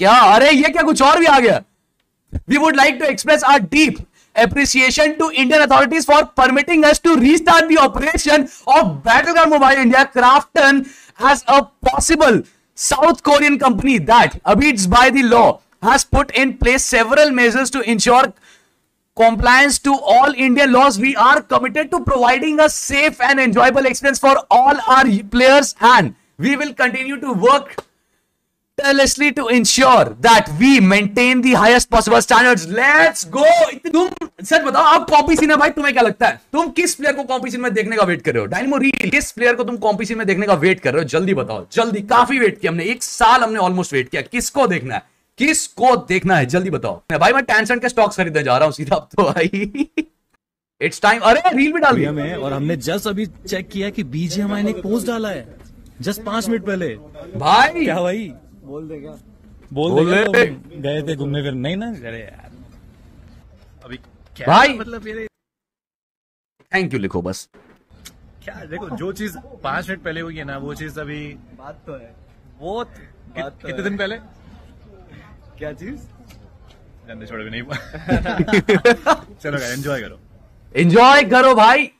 क्या, अरे ये क्या कुछ और भी आ गया। We would like to express our deep appreciation to Indian authorities for permitting us to restart the operation of Battleground Mobile India Krafton as a possible South Korean company that abides by the law has put in place several measures to ensure compliance to all Indian laws. We are committed to providing a safe and enjoyable experience for all our players and we will continue to work tirelessly to ensure that we maintain the highest possible standards. Let's go. तुम सच बताओ आप competition में भाई तुम्हें क्या लगता है तुम किस प्लेयर को कॉम्पिटिशन में देखने का वेट कर रहे हो? डायनेमो रील किस प्लेयर को तुम कॉम्पिटिशन में देखने का वेट कर रहे हो? जल्दी बताओ, जल्दी। काफी वेट किया हमने, एक साल हमने ऑलमोस्ट वेट किया। किसको देखना है, किसको देखना है, जल्दी बताओ। भाई मैं टेंशन के स्टॉक्स खरीदने जा रहा हूँ सीधा अब तो भाई। It's time. अरे रील भी डाल दिया मैं, और हमने जस्ट अभी चेक किया कि बीजीएमआई ने पोस्ट डाला है जस्ट 5 मिनट पहले। भाई क्या भाई बोल देगा तो गए थे घूमने फिर नहीं ना। अरे यार अभी क्या भाई मतलब ये थैंक यू लिखो बस। क्या देखो जो चीज 5 मिनट पहले हुई है ना वो चीज अभी बात तो है वो कितने दिन पहले क्या चीज जानने छोड़ भी नहीं। चलो एंजॉय करो भाई।